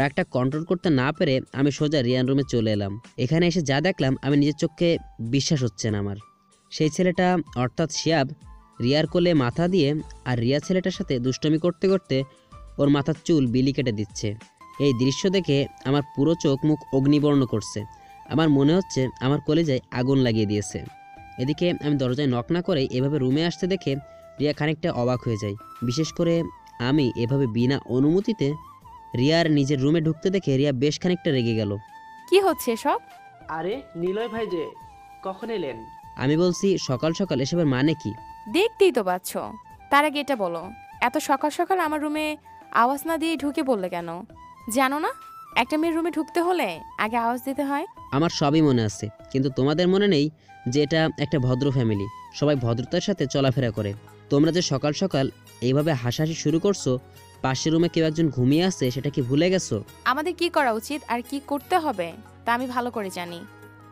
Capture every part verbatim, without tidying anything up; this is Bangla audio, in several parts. রাগটা কন্ট্রোল করতে না পেরে আমি সোজা রিয়ান রুমে চলে এলাম। এখানে এসে যা দেখলাম আমি নিজের চোখে বিশ্বাস হচ্ছে না আমার। সেই ছেলেটা অর্থাৎ শিয়াব রিয়ার কোলে মাথা দিয়ে আর রিয়া ছেলেটার সাথে দুষ্টমি করতে করতে ওর মাথার চুল বিলি কেটে দিচ্ছে। এই দৃশ্য দেখে আমার পুরো চোখ মুখ অগ্নিবর্ণ করছে। আমার মনে হচ্ছে আমার কলেজায় আগুন লাগিয়ে দিয়েছে। এদিকে আমি দরজায় নক না করেই এভাবে রুমে আসতে দেখে রিয়া খানিকটা অবাক হয়ে যায়। বিশেষ করে আমি এভাবে বিনা অনুমতিতে রিয়ার নিজের রুমে ঢুকতে দেখে রিয়া বেশ খানিকটা রেগে গেল। কি হচ্ছে সব? আরে নিলয় ভাই যে কখন এলেন? আমি বলছি সকাল সকাল, এসবের মানে কি? দেখতেই তো পাচ্ছ। তার আগে এটা বলো, এত সকাল সকাল আমার রুমে আওয়াজ না দিয়ে ঢুকে বললে কেন? জানো না একটা মেয়ের রুমে ঢুকতে হলে আগে আওয়াজ দিতে হয়? আমার সবই মনে আছে, কিন্তু তোমাদের মনে নেই যে এটা একটা ভদ্র ফ্যামিলি, সবাই ভদ্রতার সাথে চলাফেরা করে। তোমরা যে সকাল সকাল এইভাবে হাসাহাসি শুরু করছো, পাশের রুমে কেউ একজন ঘুমিয়ে আছে সেটা কি ভুলে গেছো? আমাদের কি করা উচিত আর কি করতে হবে তা আমি ভালো করে জানি।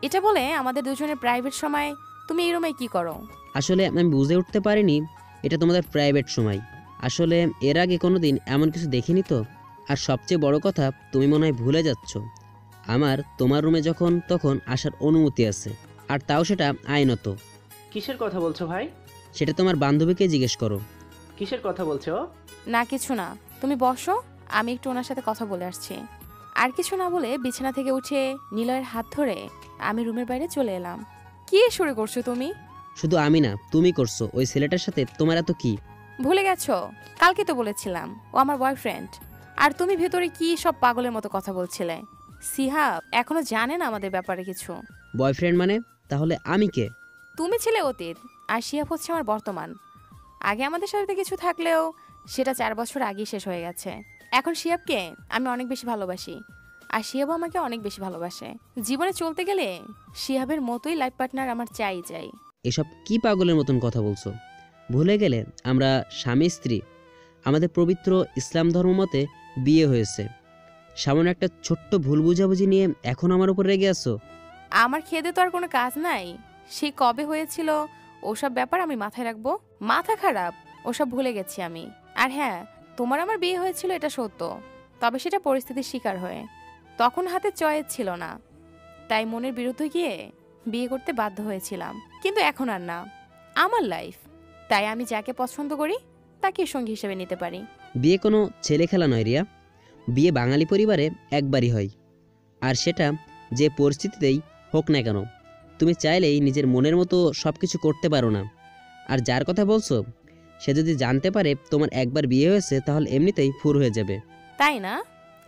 এটা বলে আমাদের দুজনের প্রাইভেট সময় তুমি এই রুমে কি করো? আসলে আমি বুঝে উঠতে পারিনি এটা তোমাদের প্রাইভেট সময়। আসলে এর আগে কোনো দিন এমন কিছু দেখিনি তো। আর সবচেয়ে বড় কথা, তুমি মনে হয় ভুলে যাচ্ছ আমার তোমার রুমে যখন তখন আসার অনুমতি আছে, আর তাও সেটা আইনত। কিসের কথা বলছো ভাই? সেটা তোমার বান্ধবীকে জিজ্ঞেস করো। কিসের কথা বলছো? না কিছু না, তুমি বসো, আমি একটু ওনার সাথে কথা বলে আসছি। আর কিছু না বলে বিছানা থেকে উঠে নিলয়ের হাত ধরে আমি রুমের বাইরে চলে এলাম। কি শুরু করছো তুমি? শুধু আমি না, তুমি করছো। ওই ছেলেটার সাথে তোমার এত কি? ভুলে গেছো? কালকে তো বলেছিলাম ও আমার বয়ফ্রেন্ড, আর তুমি ভেতরে কি সব পাগলের মতো কথা বলছিলে। সিহাব এখনো জানে না আমাদের ব্যাপারে কিছু। বয়ফ্রেন্ড মানে? তাহলে আমি কে? তুমি ছিলে অতীত আর সিহাব হচ্ছে আমার বর্তমান। আগে আমাদের সাথে কিছু থাকলেও সেটা চার বছর আগেই শেষ হয়ে গেছে। এখন সিহাবকে আমি অনেক বেশি ভালোবাসি আর সিহাবও আমাকে অনেক বেশি ভালোবাসে। জীবনে চলতে গেলে সিহাবের মতোই লাইফ পার্টনার আমার চাই চাই। এসব কি পাগলের মতন কথা বলছো? ভুলে গেলে আমরা স্বামী স্ত্রী, আমাদের পবিত্র ইসলাম ধর্ম মতে বিয়ে হয়েছে। সামান্য একটা ছোট্ট ভুল বুঝাবুঝি নিয়ে এখন আমার উপর রেগে আছো? আমার খেদে তো আর কোনো কাজ নাই। সে কবে হয়েছিল ওসব ব্যাপার আমি মাথায় রাখবো? মাথা খারাপ, ওসব ভুলে গেছি আমি। আর হ্যাঁ, তোমার আমার বিয়ে হয়েছিল এটা সত্য, তবে সেটা পরিস্থিতির শিকার হয়ে। তখন হাতে চয়েস ছিল না, তাই মনের বিরুদ্ধে গিয়ে বিয়ে করতে বাধ্য হয়েছিলাম। কিন্তু এখন আর না, আমার লাইফ, তাই আমি যাকে পছন্দ করি তাকে সঙ্গী হিসেবে নিতে পারি। বিয়ে কোনো ছেলে খেলা নয় রিয়া। বিয়ে বাঙালি পরিবারে একবারই হয়, আর সেটা যে পরিস্থিতিতেই হোক না কেন। তুমি চাইলেই নিজের মনের মতো সব কিছু করতে পারো না। আর যার কথা বলছো সে যদি জানতে পারে তোমার একবার বিয়ে হয়েছে তাহলে এমনিতেই ফুর হয়ে যাবে, তাই না?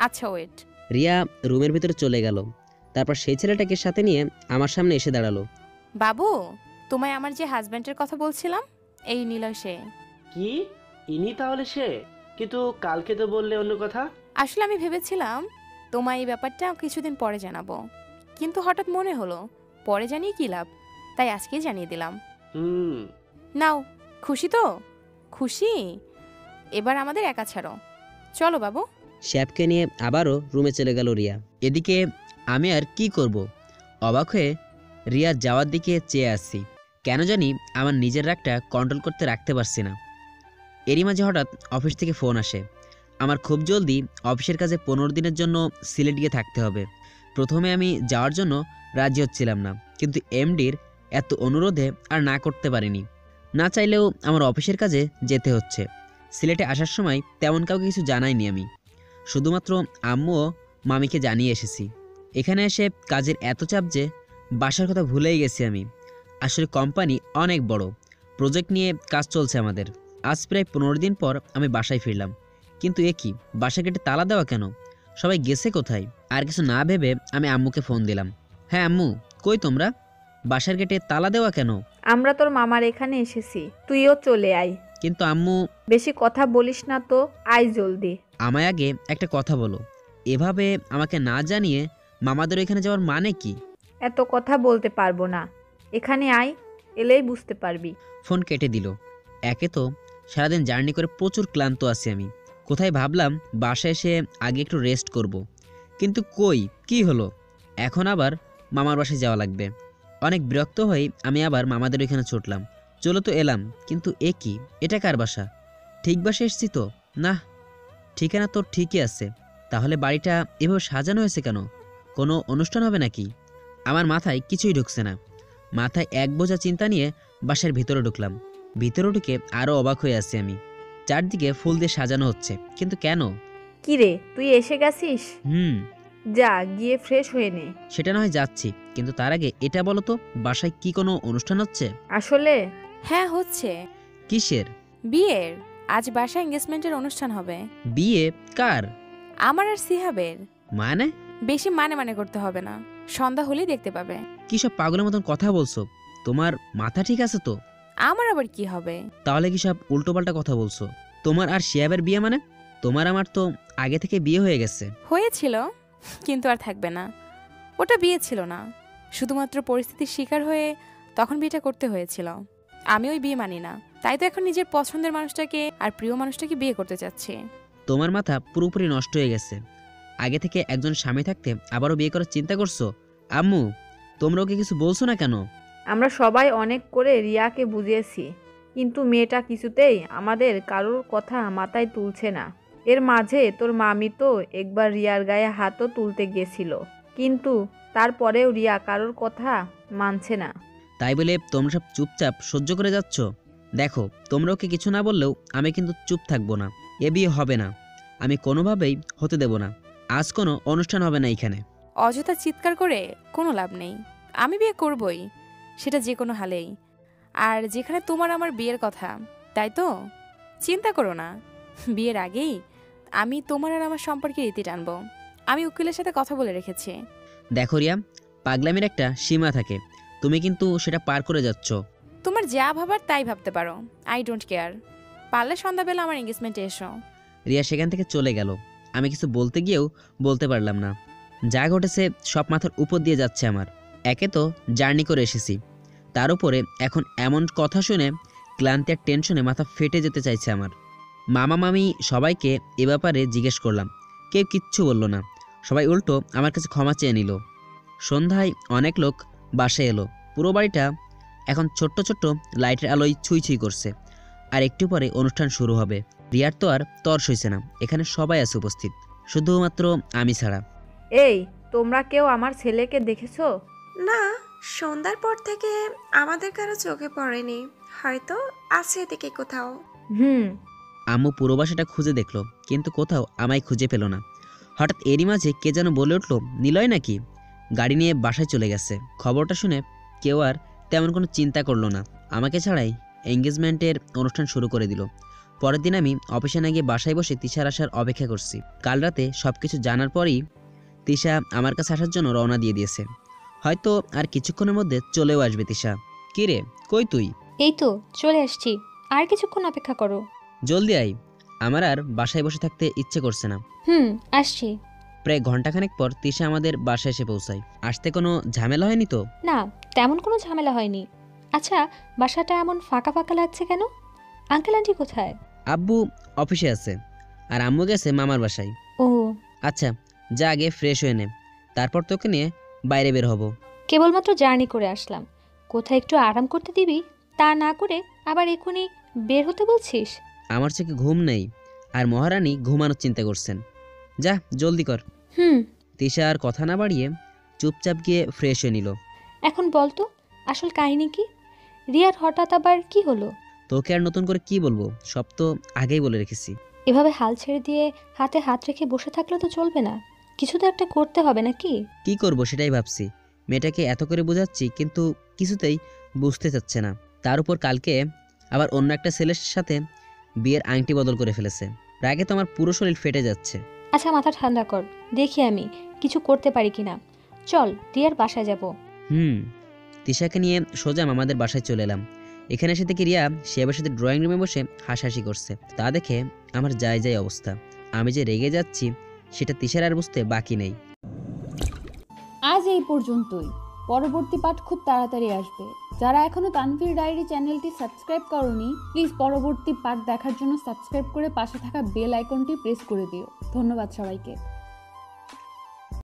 আচ্ছা ওয়েট। রিয়া রুমের ভিতরে চলে গেল, তারপর সেই ছেলেটাকে সাথে নিয়ে আমার সামনে এসে দাঁড়ালো। বাবু, তোমায় আমার যে হাজবেন্ডের কথা বলছিলাম এই নিলয় সে। কি, ইনি তাহলে সে? কিন্তু কালকে তো বললে অন্য কথা। আসলে আমি ভেবেছিলাম তোমায় এই ব্যাপারটা কিছুদিন পরে জানাবো, কিন্তু হঠাৎ মনে হলো পরে জানিয়ে কি লাভ, তাই আজকেই জানিয়ে দিলাম। হুম, নাও, খুশি তো? খুশি? এবার আমাদের একা ছাড়ো, চলো বাবু। শ্যাপকে নিয়ে আবারও রুমে চলে গেল রিয়া। এদিকে আমি আর কি করব, অবাক হয়ে রিয়ার যাওয়ার দিকে চেয়ে আসছি। কেন জানি আমার নিজের রাগটা কন্ট্রোল করতে রাখতে পারছি না। এরই মাঝে হঠাৎ অফিস থেকে ফোন আসে। আমার খুব জলদি অফিসের কাজে পনেরো দিনের জন্য সিলেট গিয়ে থাকতে হবে। প্রথমে আমি যাওয়ার জন্য রাজি হচ্ছিলাম না, কিন্তু এমডির এত অনুরোধে আর না করতে পারিনি। না চাইলেও আমার অফিসের কাজে যেতে হচ্ছে। সিলেটে আসার সময় তেমন কাউকে কিছু জানাইনি আমি, শুধুমাত্র আম্মু ও মামিকে জানিয়ে এসেছি। এখানে এসে কাজের এত চাপ যে বাসার কথা ভুলেই গেছি আমি। আসলে কোম্পানি অনেক বড়, প্রজেক্ট নিয়ে কাজ চলছে আমাদের। আজ প্রায় পনেরো দিন পর আমি বাসায় ফিরলাম, কিন্তু এ কি, বাসা গেটে তালা দেওয়া কেন? সবাই গেছে কোথায়? আর কিছু না ভেবে আমি আম্মুকে ফোন দিলাম। হ্যাঁ আম্মু, কই তোমরা? বাসার গেটে তালা দেওয়া কেন? আমরা তোর মামার এখানে এসেছি, তুইও চলে আয়। কিন্তু আম্মু। বেশি কথা বলিস না তো, আয় জলদি। আমায় আগে একটা কথা বলো, এভাবে আমাকে না জানিয়ে মামাদের ওইখানে যাওয়ার মানে কি? এত কথা বলতে পারবো না, এখানে আয়, এলেই বুঝতে পারবি। ফোন কেটে দিল। একে তো সারাদিন জার্নি করে প্রচুর ক্লান্ত আছি আমি। কোথায় ভাবলাম বাসায় এসে আগে একটু রেস্ট করব, কিন্তু কই কি হলো, এখন আবার মামার বাসায় যাওয়া লাগবে। অনেক বিরক্ত হয়ে আমি আবার মামাদের ওইখানে ছুটলাম। চলো তো এলাম, কিন্তু এ কি, এটা কার বাসা? ঠিক বাসা এসছি তো না, ঠিকানা তো ঠিকই আছে, তাহলে বাড়িটা এভাবে সাজানো হয়েছে কেন? কোনো অনুষ্ঠান হবে নাকি? আমার মাথায় কিছুই ঢুকছে না। মাথায় এক বোঝা চিন্তা নিয়ে বাসার ভিতরে ঢুকলাম। ভিতরে ঢুকে আরও অবাক হয়ে আসছি আমি। চারদিকে ফুল দিয়ে সাজানো হচ্ছে, কিন্তু কেন? কি রে, তুই এসে গেছিস? হুম, যা গিয়ে ফ্রেশ হয়ে নে। সেটা না হয় যাচ্ছি, কিন্তু তার আগে এটা বলো তো, বাসায় কি কোনো অনুষ্ঠান হচ্ছে? আসলে হ্যাঁ হচ্ছে। কিসের? বিয়ের। আজ বাসায় এনগেজমেন্টের অনুষ্ঠান হবে। বিয়ে? কার? আমার আর সিহাবের। মানে? বেশি মানে মানে করতে হবে না, সন্ধ্যা হলেই দেখতে পাবে। কি সব পাগলের মতন কথা বলছো? তোমার মাথা ঠিক আছে তো? আমার আবার কি হবে? তাহলে কি সব উল্টোপাল্টা কথা বলছো? তোমার আর সিহাবের বিয়ে মানে? তোমার আমার তো আগে থেকে বিয়ে হয়ে গেছে। হয়েছিল, কিন্তু আর থাকবে না। ওটা বিয়ে ছিল না, শুধুমাত্র পরিস্থিতির শিকার হয়ে তখন বিয়েটা করতে হয়েছিল। আমি ওই বিয়ে মানি না, তাই তো এখন নিজের পছন্দের মানুষটাকে আর প্রিয় মানুষটাকে বিয়ে করতে চাচ্ছি। তোমার মাথা পুরোপুরি নষ্ট হয়ে গেছে। আগে থেকে একজন স্বামী থাকতে আবারও বিয়ে করার চিন্তা করছো? আম্মু, তোমরা ওকে কিছু বলছো না কেন? আমরা সবাই অনেক করে রিয়াকে বুঝিয়েছি, কিন্তু মেয়েটা কিছুতেই আমাদের কারোর কথা মাথায় তুলছে না। এর মাঝে তোর মামি তো একবার রিয়ার গায়ে হাতও তুলতে গিয়েছিল, কিন্তু তারপরেও রিয়া কারোর কথা মানছে না। তাই বলে তোমরা সব চুপচাপ সহ্য করে যাচ্ছ? দেখো, তোমরা ওকে কিছু না বললেও আমি কিন্তু চুপ থাকবো না। এ বিয়ে হবে না, আমি কোনোভাবেই হতে দেব না। আজ কোনো অনুষ্ঠান হবে না এখানে। অযথা চিৎকার করে কোনো লাভ নেই। আমি বিয়ে করবই, সেটা যে কোনো হালেই। আর যেখানে তোমার আমার বিয়ের কথা, তাই তো? চিন্তা করো না, বিয়ের আগেই আমি তোমার আর আমার সম্পর্কে রীতি টানবো। আমি উকিলের সাথে কথা বলে রেখেছি। দেখো রিয়া, পাগলামির একটা সীমা থাকে, তুমি কিন্তু সেটা পার করে যাচ্ছ। তোমার যা ভাবার তাই ভাবতে পারো, আই ডোন্ট কেয়ার। পারলে সন্ধ্যাবেলা আমার এনগেজমেন্টে এসো। রিয়া সেখান থেকে চলে গেল। আমি কিছু বলতে গিয়েও বলতে পারলাম না। যা ঘটেছে সব মাথার উপর দিয়ে যাচ্ছে আমার। একে তো জার্নি করে এসেছি, তার উপরে এখন এমন কথা শুনে ক্লান্তি আর টেনশনে মাথা ফেটে যেতে চাইছে আমার। মামা মামি সবাইকে এ ব্যাপারে জিজ্ঞেস করলাম, কেউ কিচ্ছু বলল না। সবাই উল্টো আমার কাছে ক্ষমা চেয়ে নিল। সন্ধ্যায় অনেক লোক বাসায় এলো। পুরো বাড়িটা এখন ছোট্ট ছোট্ট লাইটের আলোয় ছুঁই ছুঁই করছে। আর একটু পরে অনুষ্ঠান শুরু হবে। রিয়ার তো আর তর সইছে না। এখানে সবাই আছে উপস্থিত, শুধুমাত্র আমি ছাড়া। এই, তোমরা কেউ আমার ছেলেকে দেখেছো? না, সন্ধ্যার পর থেকে আমাদের কারো চোখে পড়েনি। হয়তো আছে এদিকে কোথাও। হুম। আম্মু পুরো বাসাটা খুঁজে দেখলো, কিন্তু কোথাও আমায় খুঁজে পেল না। হঠাৎ এরই মাঝে কে যেন বলে উঠলো, নিলয় নাকি গাড়ি নিয়ে বাসায় চলে গেছে। খবরটা শুনে কেউ আর তেমন কোনো চিন্তা করলো না। আমাকে ছাড়াই এনগেজমেন্টের অনুষ্ঠান শুরু করে দিল। পরের দিন আমি অফিসে না গিয়ে বাসায় বসে তিশার আসার অপেক্ষা করছি। কাল রাতে সব কিছু জানার পরই তিশা আমার কাছে আসার জন্য রওনা দিয়ে দিয়েছে। হয়তো আর কিছুক্ষণের মধ্যে চলেও আসবে। তিশা, কি রে, কই তুই? এই তো চলে আসছি, আর কিছুক্ষণ অপেক্ষা করো। জলদি আই, আমার আর বাসায় বসে থাকতে ইচ্ছে করছে না। হুম, আসছি। প্রায় ঘন্টাখানেক পর তিশা আমাদের বাসায় এসে পৌঁছায়। আসতে কোনো ঝামেলা হয়নি তো? না, তেমন কোনো ঝামেলা হয়নি। আচ্ছা, বাসাটা এমন ফাঁকা ফাঁকা লাগছে কেন? আঙ্কেল আন্টি কোথায়? আব্বু অফিসে আছে, আর আম্মু গেছে মামার বাসায়। ও আচ্ছা, যা আগে ফ্রেশ হয়ে নে, তারপর তোকে নিয়ে বাইরে বের হব। কেবলমাত্র জার্নি করে আসলাম, কোথায় একটু আরাম করতে দিবি তা না করে আবার এখনই বের হতে বলছিস? আমার চোখে ঘুম নেই, আর মহারানী ঘুমানোর চিন্তা করছেন। যা জলদি কর। হুম। তিশা আর কথা না বাড়িয়ে চুপচাপ গিয়ে ফ্রেশ হয়ে নিল। এখন বলতো আসল কাহিনী কি? রিয়ার হঠাৎ আবার কি হলো? তোকে আর নতুন করে কি বলবো, সব তো আগেই বলে রেখেছি। এভাবে হাল ছেড়ে দিয়ে হাতে হাত রেখে বসে থাকলে তো চলবে না, কিছু তো একটা করতে হবে নাকি? কি করবো সেটাই ভাবছি। মেয়েটাকে এত করে বোঝাচ্ছি, কিন্তু কিছুতেই বুঝতে চাচ্ছে না। তার উপর কালকে আবার অন্য একটা ছেলের সাথে বিয়ের আংটি বদল করে ফেলেছে। রাগে তো আমার পুরো শরীর ফেটে যাচ্ছে। আচ্ছা, মাথা ঠান্ডা কর, দেখি আমি কিছু করতে পারি কিনা। চল, রিয়ার বাসায় যাব। হুম। তিশাকে নিয়ে সোজা আমাদের বাসায় চলে এলাম। এখানে এসে দেখি রিয়া শিয়াবের সাথে ড্রয়িং রুমে বসে হাসাহাসি করছে। তা দেখে আমার যায় যায় অবস্থা। আমি যে রেগে যাচ্ছি সেটা তিশার আর বুঝতে বাকি নেই। আজ এই পর্যন্তই। পরবর্তী পাঠ খুব তাড়াতাড়ি আসবে। যারা এখনও তানভীর ডায়েরি চ্যানেলটি সাবস্ক্রাইব করোনি, প্লিজ পরবর্তী পাঠ দেখার জন্য সাবস্ক্রাইব করে পাশে থাকা বেল আইকনটি প্রেস করে দিও। ধন্যবাদ সবাইকে।